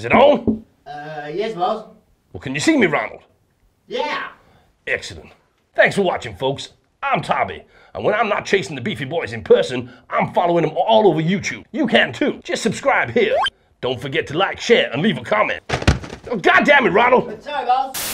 Is it on? Yes, boss. Well, can you see me, Ronald? Yeah. Excellent. Thanks for watching, folks. I'm Tommy, and when I'm not chasing the Beefy Boys in person, I'm following them all over YouTube. You can too. Just subscribe here. Don't forget to like, share, and leave a comment. Oh, God damn it, Ronald! Sorry, boss.